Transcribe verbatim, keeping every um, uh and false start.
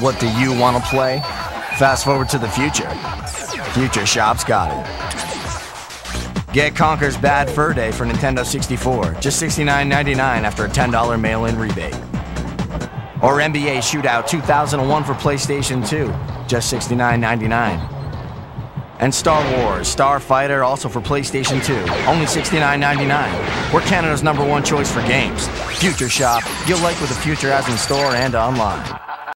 What do you want to play? Fast forward to the future. Future Shop's got it. Get Conker's Bad Fur Day for Nintendo sixty-four, just sixty-nine ninety-nine after a ten dollar mail-in rebate. Or N B A Shootout two thousand one for PlayStation two, just sixty-nine ninety-nine. And Star Wars Starfighter, also for PlayStation two, only sixty-nine ninety-nine. We're Canada's number one choice for games. Future Shop, you'll like what the future has in store and online.